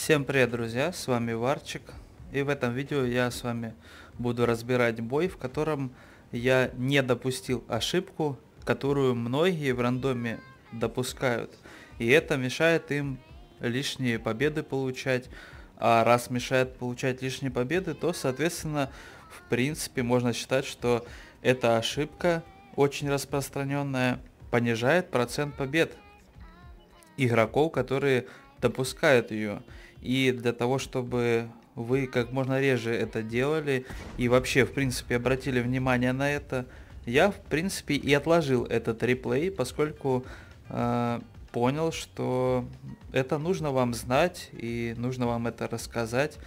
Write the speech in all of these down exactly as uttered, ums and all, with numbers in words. Всем привет, друзья, с вами Варчик, и в этом видео я с вами буду разбирать бой, в котором я не допустил ошибку, которую многие в рандоме допускают, и это мешает им лишние победы получать, а раз мешает получать лишние победы, то соответственно в принципе можно считать, что эта ошибка очень распространенная понижает процент побед игроков, которые допускают ее. И для того, чтобы вы как можно реже это делали и вообще, в принципе, обратили внимание на это, я, в принципе, и отложил этот реплей, поскольку э, понял, что это нужно вам знать и нужно вам это рассказать.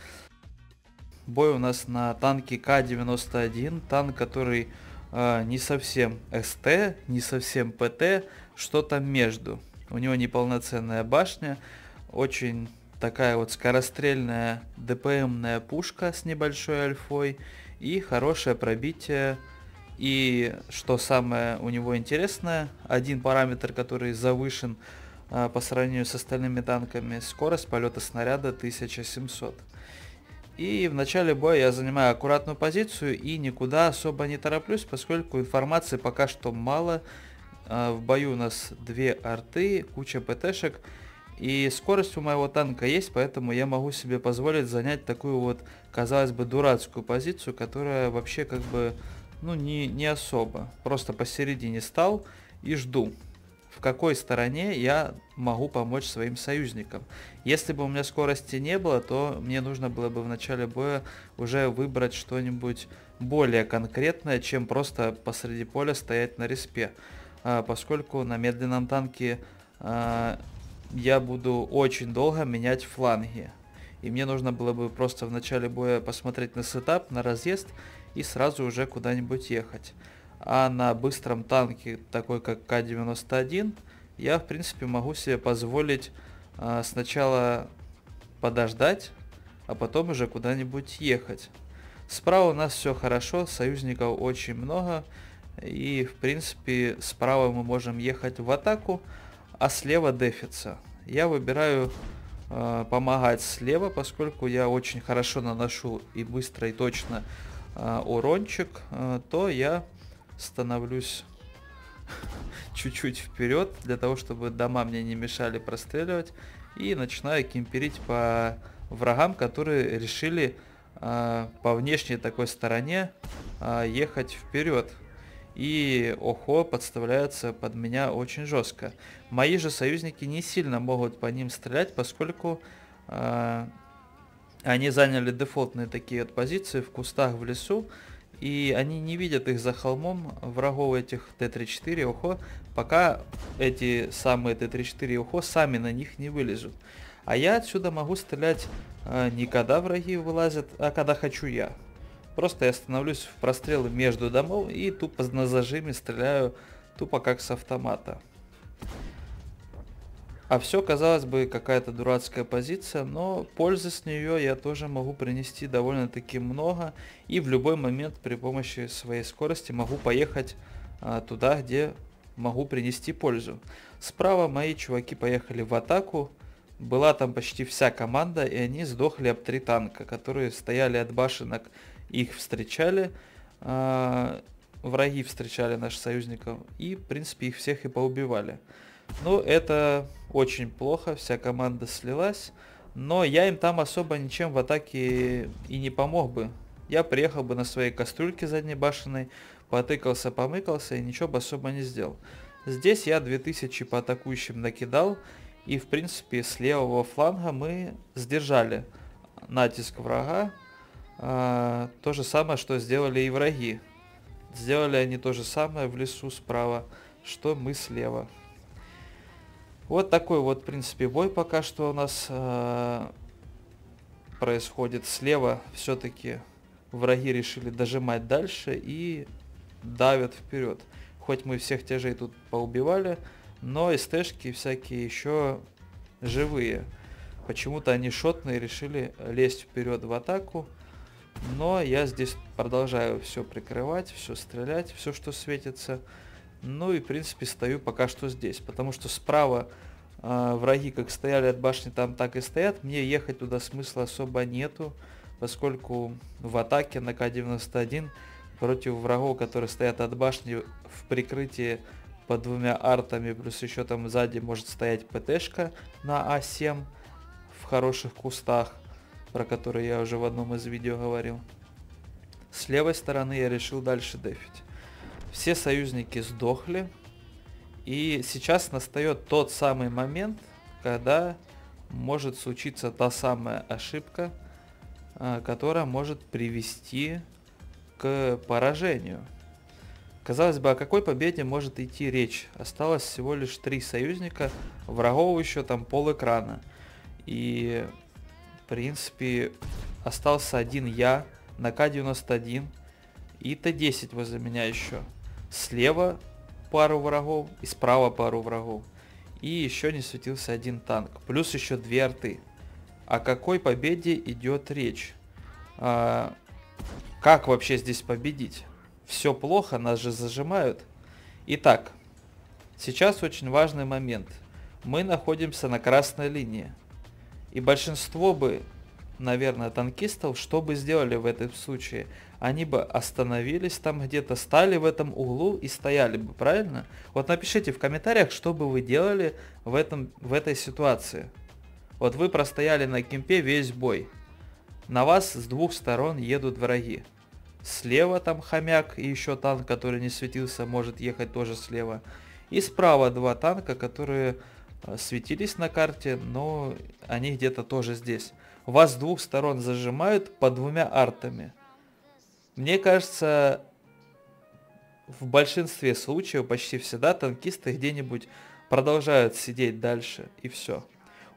Бой у нас на танке К девяносто один, танк, который э, не совсем СТ, не совсем ПТ, что-то между. У него неполноценная башня. Очень такая вот скорострельная ДПМная пушка с небольшой альфой и хорошее пробитие. И что самое у него интересное, один параметр, который завышен а, по сравнению с остальными танками, скорость полета снаряда тысяча семьсот. И в начале боя я занимаю аккуратную позицию и никуда особо не тороплюсь, поскольку информации пока что мало. А, в бою у нас две арты, куча ПТшек. И скорость у моего танка есть, поэтому я могу себе позволить занять такую вот, казалось бы, дурацкую позицию, которая вообще как бы, ну, не, не особо. Просто посередине стал и жду, в какой стороне я могу помочь своим союзникам. Если бы у меня скорости не было, то мне нужно было бы в начале боя уже выбрать что-нибудь более конкретное, чем просто посреди поля стоять на респе. А, поскольку на медленном танке... А, я буду очень долго менять фланги. И мне нужно было бы просто в начале боя посмотреть на сетап, на разъезд и сразу уже куда-нибудь ехать. А на быстром танке, такой как К девяносто один, я в принципе могу себе позволить э, сначала подождать, а потом уже куда-нибудь ехать. Справа у нас все хорошо, союзников очень много. И в принципе справа мы можем ехать в атаку, а слева дефится. Я выбираю э, помогать слева, поскольку я очень хорошо наношу и быстро, и точно э, урончик, э, то я становлюсь чуть-чуть вперед, для того, чтобы дома мне не мешали простреливать, и начинаю кемперить по врагам, которые решили э, по внешней такой стороне э, ехать вперед. И ОХО подставляется под меня очень жестко. Мои же союзники не сильно могут по ним стрелять, поскольку э, они заняли дефолтные такие вот позиции в кустах, в лесу. И они не видят их за холмом, врагов этих Т тридцать четыре, ОХО, пока эти самые Т тридцать четыре и ОХО сами на них не вылезут. А я отсюда могу стрелять э, не когда враги вылазят, а когда хочу я. Просто я становлюсь в прострелы между домов и тупо на зажиме стреляю, тупо как с автомата. А все, казалось бы, какая-то дурацкая позиция, но пользы с нее я тоже могу принести довольно-таки много. И в любой момент при помощи своей скорости могу поехать а, туда, где могу принести пользу. Справа мои чуваки поехали в атаку. Была там почти вся команда, и они сдохли об три танка, которые стояли от башенок. Их встречали, э, враги встречали наших союзников, и, в принципе, их всех и поубивали. Ну, это очень плохо, вся команда слилась, но я им там особо ничем в атаке и не помог бы. Я приехал бы на своей кастрюльке задней башенной, потыкался, помыкался и ничего бы особо не сделал. Здесь я две тысячи по атакующим накидал, и, в принципе, с левого фланга мы сдержали натиск врага. А, то же самое, что сделали и враги. Сделали они то же самое в лесу справа, что мы слева. Вот такой вот, в принципе, бой пока что у нас а, происходит. Слева все-таки враги решили дожимать дальше и давят вперед. Хоть мы всех тяжей тут поубивали, но СТшки всякие еще живые. Почему-то они шотные решили лезть вперед в атаку. Но я здесь продолжаю все прикрывать, все стрелять, все, что светится. Ну и, в принципе, стою пока что здесь. Потому что справа Враги как стояли от башни, там так и стоят. Мне ехать туда смысла особо нету, поскольку в атаке на К девяносто один против врагов, которые стоят от башни в прикрытии под двумя артами, плюс еще там сзади может стоять ПТшка на А семь в хороших кустах, про которые я уже в одном из видео говорил. С левой стороны я решил дальше дефить. Все союзники сдохли. И сейчас настает тот самый момент, когда может случиться та самая ошибка, которая может привести к поражению. Казалось бы, о какой победе может идти речь? Осталось всего лишь три союзника, врагов еще там полэкрана. И, в принципе, остался один я на К девяносто один и Т десять возле меня еще. Слева пару врагов и справа пару врагов. И еще не светился один танк. Плюс еще две арты. О какой победе идет речь? А, как вообще здесь победить? Все плохо, нас же зажимают. Итак, сейчас очень важный момент. Мы находимся на красной линии. И большинство бы, наверное, танкистов, что бы сделали в этом случае? Они бы остановились там где-то, стали в этом углу и стояли бы, правильно? Вот напишите в комментариях, что бы вы делали в, этом, в этой ситуации. Вот вы простояли на кемпе весь бой. На вас с двух сторон едут враги. Слева там хомяк и еще танк, который не светился, может ехать тоже слева. И справа два танка, которые светились на карте, но они где-то тоже здесь. Вас с двух сторон зажимают по двумя артами. Мне кажется, в большинстве случаев, почти всегда, танкисты где-нибудь продолжают сидеть дальше, и все.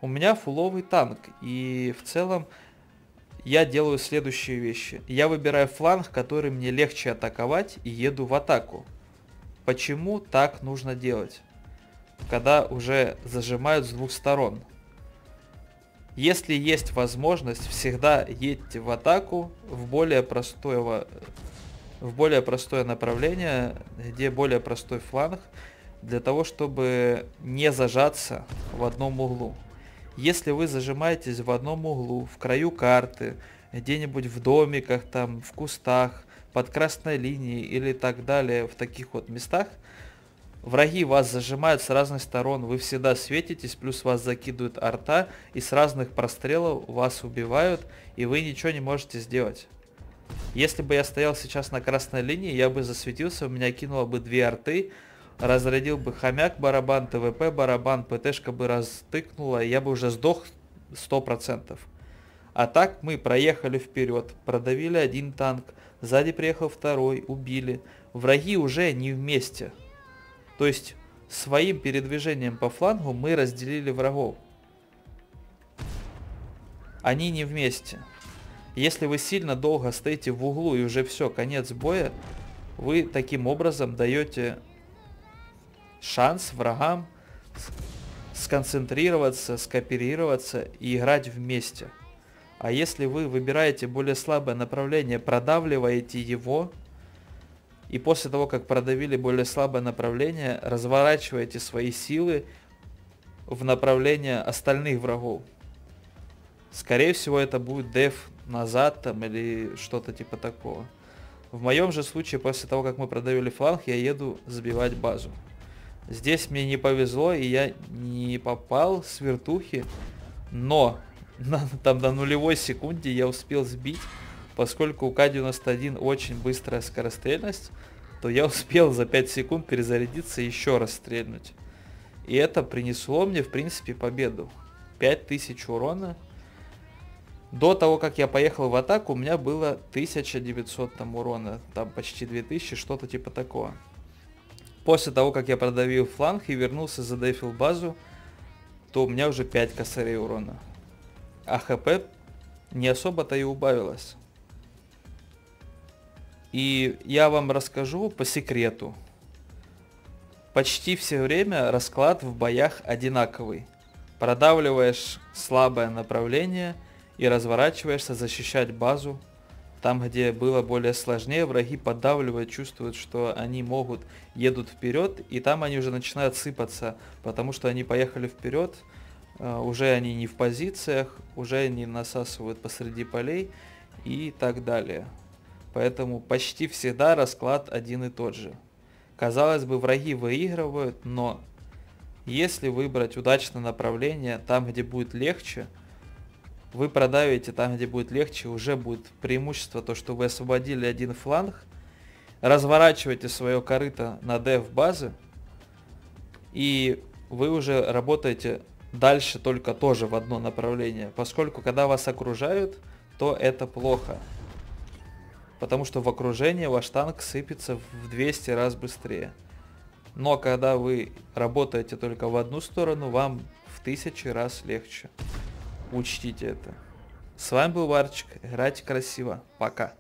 У меня фуловый танк, и в целом я делаю следующие вещи. Я выбираю фланг, который мне легче атаковать, и еду в атаку. Почему так нужно делать, когда уже зажимают с двух сторон? Если есть возможность, всегда едьте в атаку в более простое, в более простое направление, где более простой фланг, для того, чтобы не зажаться в одном углу. Если вы зажимаетесь в одном углу, в краю карты, где-нибудь в домиках, там, в кустах, под красной линией или так далее, в таких вот местах, враги вас зажимают с разных сторон, вы всегда светитесь, плюс вас закидывают арта, и с разных прострелов вас убивают, и вы ничего не можете сделать. Если бы я стоял сейчас на красной линии, я бы засветился, у меня кинуло бы две арты, разрядил бы хомяк барабан, ТВП барабан, ПТшка бы растыкнула, и я бы уже сдох сто процентов. А так мы проехали вперед, продавили один танк, сзади приехал второй, убили. Враги уже не вместе. То есть своим передвижением по флангу мы разделили врагов. Они не вместе. Если вы сильно долго стоите в углу и уже все, конец боя, вы таким образом даете шанс врагам сконцентрироваться, скооперироваться и играть вместе. А если вы выбираете более слабое направление, продавливаете его, и после того, как продавили более слабое направление, разворачиваете свои силы в направление остальных врагов. Скорее всего, это будет деф назад там или что-то типа такого. В моем же случае, после того, как мы продавили фланг, я еду забивать базу. Здесь мне не повезло, и я не попал с вертухи, но там до нулевой секунде я успел сбить. Поскольку у К девяносто один очень быстрая скорострельность, то я успел за пять секунд перезарядиться и еще раз стрельнуть. И это принесло мне, в принципе, победу. пять тысяч урона. До того, как я поехал в атаку, у меня было тысяча девятьсот там урона. Там почти две тысячи, что-то типа такого. После того, как я продавил фланг и вернулся, задефил базу, то у меня уже пять косарей урона. А ХП не особо-то и убавилось. И я вам расскажу по секрету. Почти все время расклад в боях одинаковый. Продавливаешь слабое направление и разворачиваешься защищать базу Там, где было более сложнее, враги поддавливают, чувствуют, что они могут, едут вперед, и там они уже начинают сыпаться, потому что они поехали вперед, уже они не в позициях, уже они насасывают посреди полей и так далее. Поэтому почти всегда расклад один и тот же. Казалось бы, враги выигрывают, но если выбрать удачное направление, там, где будет легче, вы продавите там, где будет легче, уже будет преимущество, то, что вы освободили один фланг, разворачиваете свое корыто на деф базы, и вы уже работаете дальше только тоже в одно направление, поскольку когда вас окружают, то это плохо, потому что в окружении ваш танк сыпется в двести раз быстрее. Но когда вы работаете только в одну сторону, вам в тысячи раз легче. Учтите это. С вами был Варчик. Играйте красиво. Пока.